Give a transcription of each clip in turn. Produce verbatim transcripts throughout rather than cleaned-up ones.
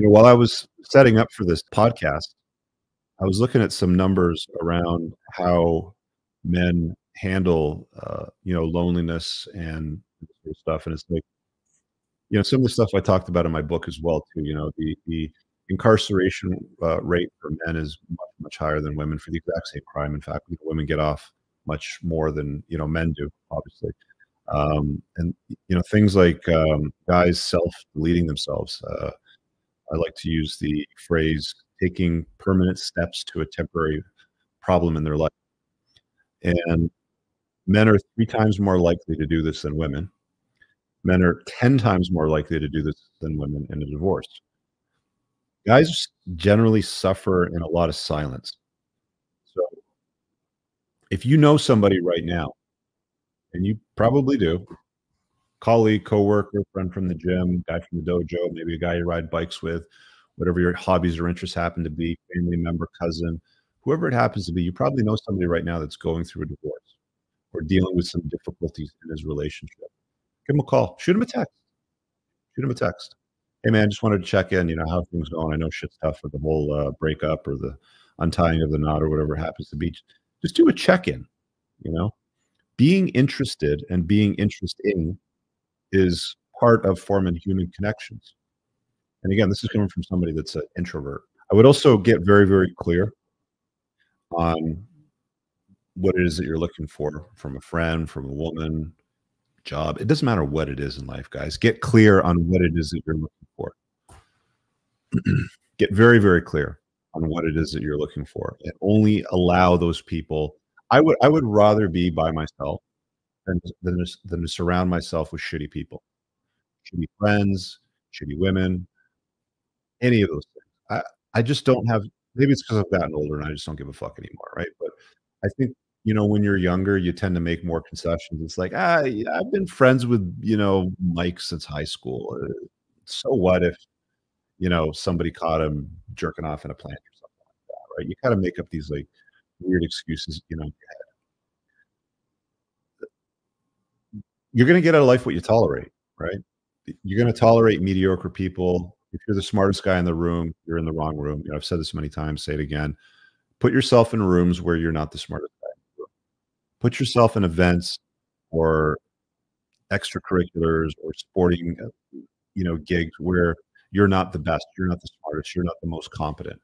You know, while I was setting up for this podcast, I was looking at some numbers around how men handle, uh, you know, loneliness and stuff. And it's like, you know, some of the stuff I talked about in my book as well, too. You know, the, the incarceration uh, rate for men is much, much higher than women for the exact same crime. In fact, women get off much more than, you know, men do, obviously. Um, and, you know, things like um, guys self-deleting themselves. Uh, I like to use the phrase taking permanent steps to a temporary problem in their life. And men are three times more likely to do this than women. Men are ten times more likely to do this than women in a divorce. Guys generally suffer in a lot of silence. So if you know somebody right now, and you probably do, colleague, coworker, friend from the gym, guy from the dojo, maybe a guy you ride bikes with, whatever your hobbies or interests happen to be, family member, cousin, whoever it happens to be, you probably know somebody right now that's going through a divorce or dealing with some difficulties in his relationship. Give him a call, shoot him a text, shoot him a text. Hey man, just wanted to check in, you know, how things going. I know shit's tough with the whole uh, breakup or the untying of the knot or whatever it happens to be. Just do a check-in, you know. Being interested and being interesting is part of forming human connections. And again, this is coming from somebody that's an introvert. I would also get very, very clear on what it is that you're looking for from a friend, from a woman, job. It doesn't matter what it is in life, guys. Get clear on what it is that you're looking for. Get very, very clear on what it is that you're looking for, and only allow those people. I would I would rather be by myself than, than, to, than to surround myself with shitty people, shitty friends, shitty women, any of those things. I, I just don't have, maybe it's because I've gotten older and I just don't give a fuck anymore, right? But I think, you know, when you're younger, you tend to make more concessions. It's like, ah, I've been friends with, you know, Mike since high school. So what if, you know, somebody caught him jerking off in a plant or something like that, right? You kind of make up these like weird excuses, you know, in your head. You're going to get out of life what you tolerate, right? You're going to tolerate mediocre people. If you're the smartest guy in the room, you're in the wrong room. You know, I've said this many times, say it again. Put yourself in rooms where you're not the smartest guy in the room. Put yourself in events or extracurriculars or sporting, you know, gigs where you're not the best, you're not the smartest, you're not the most competent.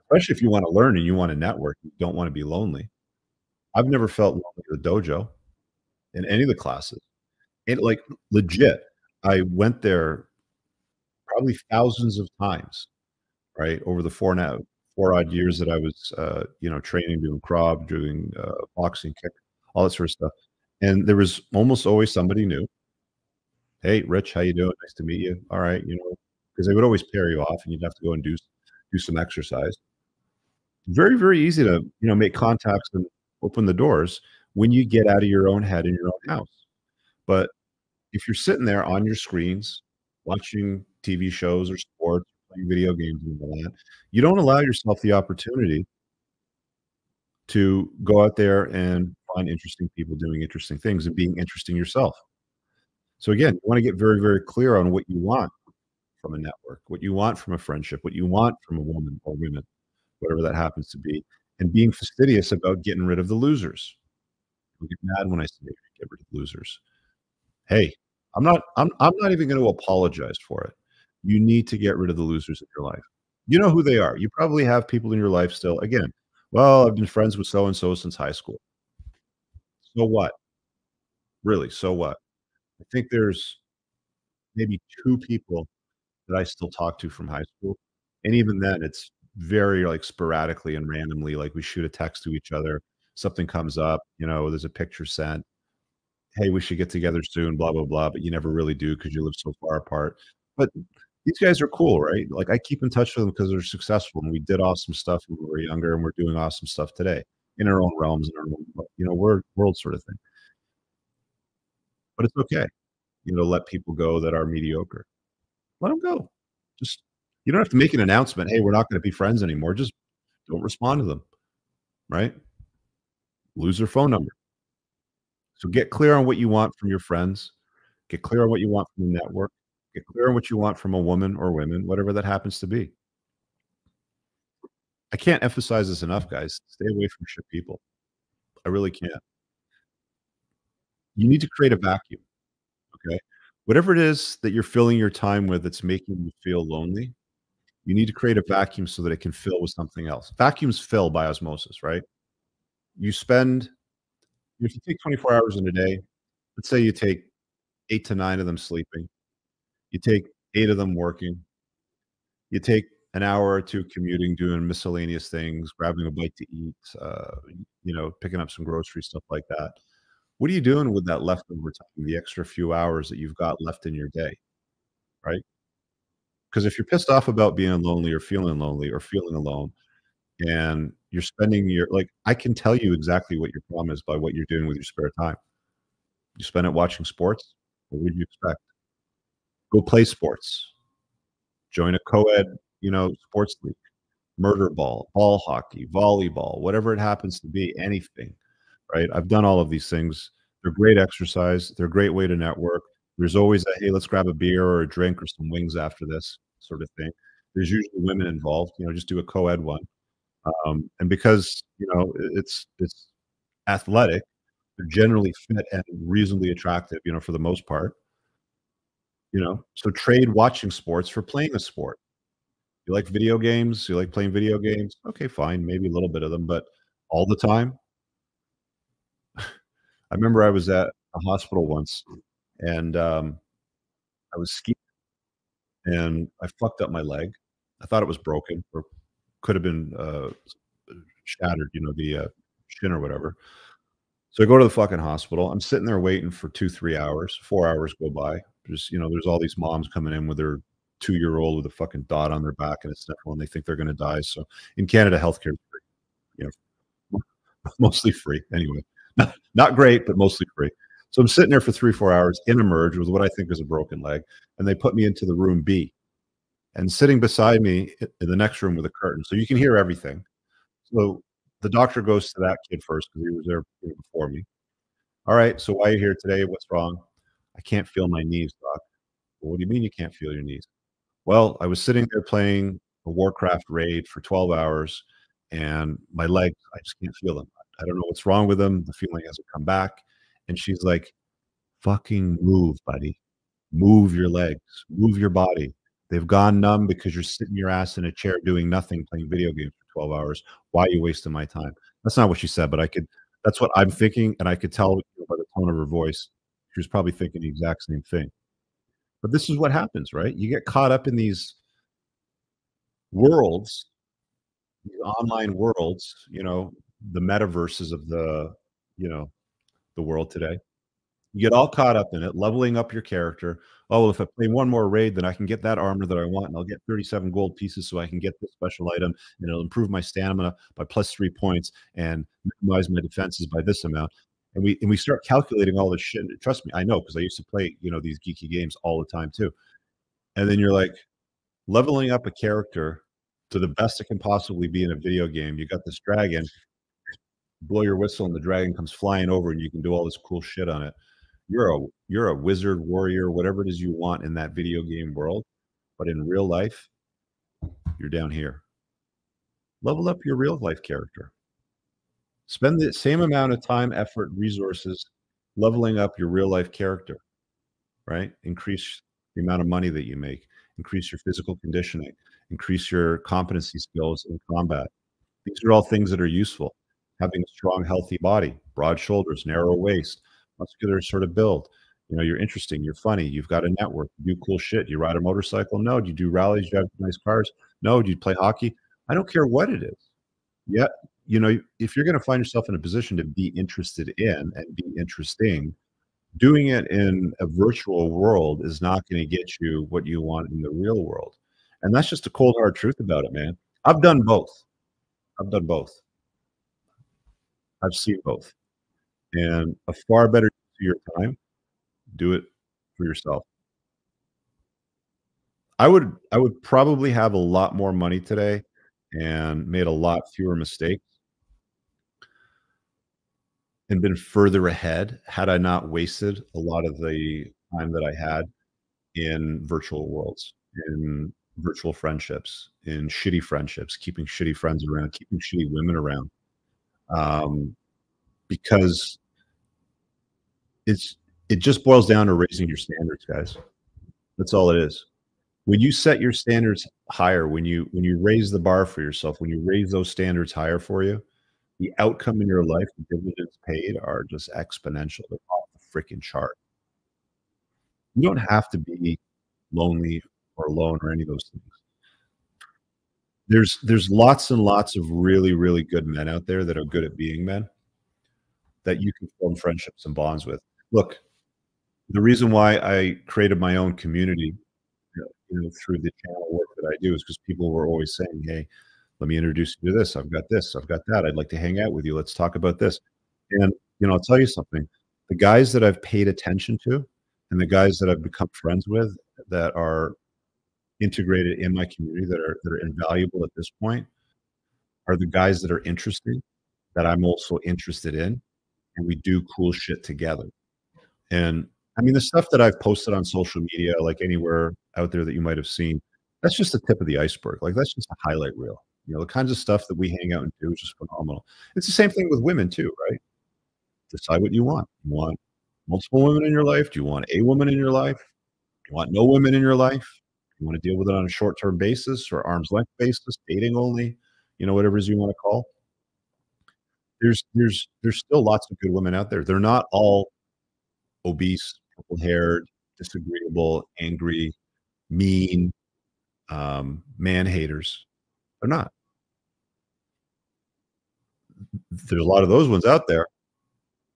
Especially if you want to learn and you want to network, you don't want to be lonely. I've never felt lonely at the dojo in any of the classes. And like legit, I went there probably thousands of times, right? Over the four now, four odd years that I was, uh, you know, training, doing crab, doing uh, boxing, kick, all that sort of stuff. And there was almost always somebody new. Hey, Rich, how you doing? Nice to meet you. All right. You know, because they would always pair you off and you'd have to go and do, do some exercise. Very, very easy to, you know, make contacts and open the doors when you get out of your own head in your own house. But if you're sitting there on your screens, watching T V shows or sports, playing video games and all that, you don't allow yourself the opportunity to go out there and find interesting people doing interesting things and being interesting yourself. So again, you want to get very, very clear on what you want from a network, what you want from a friendship, what you want from a woman or women, whatever that happens to be, and being fastidious about getting rid of the losers. People get mad when I say get rid of the losers. Hey, I'm not, I'm, I'm not even going to apologize for it. You need to get rid of the losers in your life. You know who they are. You probably have people in your life still. Again, well, I've been friends with so-and-so since high school. So what? Really, so what? I think there's maybe two people that I still talk to from high school. And even then, it's very like sporadically and randomly. Like we shoot a text to each other. Something comes up, you know, there's a picture sent. Hey, we should get together soon, blah, blah, blah. But you never really do because you live so far apart. But these guys are cool, right? Like I keep in touch with them because they're successful. And we did awesome stuff when we were younger and we're doing awesome stuff today in our own realms, in our own, you know, world, world sort of thing. But it's okay, you know, let people go that are mediocre. Let them go. Just, you don't have to make an announcement. Hey, we're not going to be friends anymore. Just don't respond to them, right? Lose their phone number. So get clear on what you want from your friends. Get clear on what you want from the network. Get clear on what you want from a woman or women, whatever that happens to be. I can't emphasize this enough, guys. Stay away from shit people. I really can't. You need to create a vacuum. Okay. Whatever it is that you're filling your time with that's making you feel lonely, you need to create a vacuum so that it can fill with something else. Vacuums fill by osmosis, right? You spend, if you take twenty-four hours in a day, let's say you take eight to nine of them sleeping. You take eight of them working. You take an hour or two commuting, doing miscellaneous things, grabbing a bite to eat, uh, you know, picking up some groceries, stuff like that. What are you doing with that leftover time, the extra few hours that you've got left in your day, right? Because if you're pissed off about being lonely or feeling lonely or feeling alone, and you're spending your, like, I can tell you exactly what your problem is by what you're doing with your spare time. You spend it watching sports. What would you expect? Go play sports. Join a co-ed, you know, sports league, murder ball, ball hockey, volleyball, whatever it happens to be, anything, right? I've done all of these things. They're great exercise. They're a great way to network. There's always a, hey, let's grab a beer or a drink or some wings after this sort of thing. There's usually women involved, you know, just do a co-ed one. Um, and because, you know, it's, it's athletic, they're generally fit and reasonably attractive, you know, for the most part, you know, so trade watching sports for playing a sport. You like video games? You like playing video games? Okay, fine. Maybe a little bit of them, but all the time. I remember I was at a hospital once and um, I was skiing and I fucked up my leg. I thought it was broken or could have been uh, shattered, you know, the uh, shin or whatever. So I go to the fucking hospital. I'm sitting there waiting for two, three hours, four hours go by. Just, you know, there's all these moms coming in with their two-year-old with a fucking dot on their back and a sniffle, and they think they're going to die. So in Canada, healthcare is free, you know, mostly free anyway. Not, not great, but mostly free. So I'm sitting there for three, four hours in emerge with what I think is a broken leg, and they put me into the room B. And sitting beside me in the next room with a curtain, so you can hear everything. So the doctor goes to that kid first because he was there before me. All right, so why are you here today? What's wrong? I can't feel my knees, doc. Well, what do you mean you can't feel your knees? Well, I was sitting there playing a Warcraft raid for twelve hours, and my legs, I just can't feel them. I don't know what's wrong with them. The feeling hasn't come back. And she's like, fucking move, buddy. Move your legs. Move your body. They've gone numb because you're sitting your ass in a chair doing nothing, playing video games for twelve hours. Why are you wasting my time? That's not what she said, but I could, that's what I'm thinking. And I could tell by the tone of her voice, she was probably thinking the exact same thing. But this is what happens, right? You get caught up in these worlds, these online worlds, you know, the metaverses of the, you know, the world today. You get all caught up in it, leveling up your character. Oh, well, if I play one more raid, then I can get that armor that I want, and I'll get thirty-seven gold pieces so I can get this special item, and it'll improve my stamina by plus three points and minimize my defenses by this amount. And we and we start calculating all this shit. And trust me, I know, because I used to play, you know, these geeky games all the time too. And then you're like, leveling up a character to the best it can possibly be in a video game. You got this dragon, blow your whistle and the dragon comes flying over and you can do all this cool shit on it. You're a you're a wizard, warrior, whatever it is you want in that video game world. But in real life, you're down here. Level up your real life character. Spend the same amount of time, effort, resources leveling up your real life character, right? Increase the amount of money that you make, increase your physical conditioning, increase your competency skills in combat. These are all things that are useful. Having a strong, healthy body, broad shoulders, narrow waist, muscular sort of build. You know, you're interesting, you're funny, you've got a network, you do cool shit. You ride a motorcycle? No. Do you do rallies? Do you have nice cars? No. Do you play hockey? I don't care what it is. Yeah. You know, if you're going to find yourself in a position to be interested in and be interesting, doing it in a virtual world is not going to get you what you want in the real world. And that's just a cold, hard truth about it, man. I've done both. I've done both. I've seen both. And a far better use of your time, do it for yourself. I would, I would probably have a lot more money today and made a lot fewer mistakes and been further ahead had I not wasted a lot of the time that I had in virtual worlds, in virtual friendships, in shitty friendships, keeping shitty friends around, keeping shitty women around, um, because it's it just boils down to raising your standards, guys. That's all it is. When you set your standards higher, when you when you raise the bar for yourself, when you raise those standards higher for you, the outcome in your life, the dividends paid, are just exponential. They're off the freaking chart. You don't have to be lonely or alone or any of those things. There's there's lots and lots of really, really good men out there that are good at being men that you can form friendships and bonds with. Look, the reason why I created my own community, you know, through the channel work that I do, is because people were always saying, hey, let me introduce you to this. I've got this. I've got that. I'd like to hang out with you. Let's talk about this. And, you know, I'll tell you something. The guys that I've paid attention to and the guys that I've become friends with that are integrated in my community, that are, that are invaluable at this point, are the guys that are interesting, that I'm also interested in. And we do cool shit together. And I mean, the stuff that I've posted on social media, like anywhere out there that you might've seen, that's just the tip of the iceberg. Like, that's just a highlight reel. You know, the kinds of stuff that we hang out and do is just phenomenal. It's the same thing with women too, right? Decide what you want. You want multiple women in your life? Do you want a woman in your life? Do you want no women in your life? Do you want to deal with it on a short-term basis or arm's length basis, dating only, you know, whatever it is you want to call. There's, there's, there's still lots of good women out there. They're not all obese, purple-haired, disagreeable, angry, mean, um, man-haters. They're not. There's a lot of those ones out there,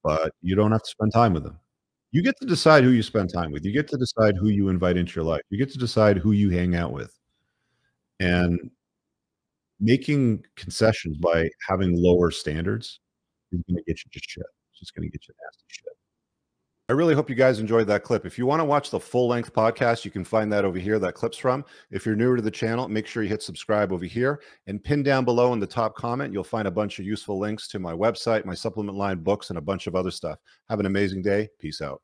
but you don't have to spend time with them. You get to decide who you spend time with. You get to decide who you invite into your life. You get to decide who you hang out with. And making concessions by having lower standards is going to get you just shit. It's just going to get you nasty shit. I really hope you guys enjoyed that clip. If you want to watch the full-length podcast, you can find that over here, that clip's from. If you're newer to the channel, make sure you hit subscribe over here. And pinned down below in the top comment, you'll find a bunch of useful links to my website, my supplement line, books, and a bunch of other stuff. Have an amazing day. Peace out.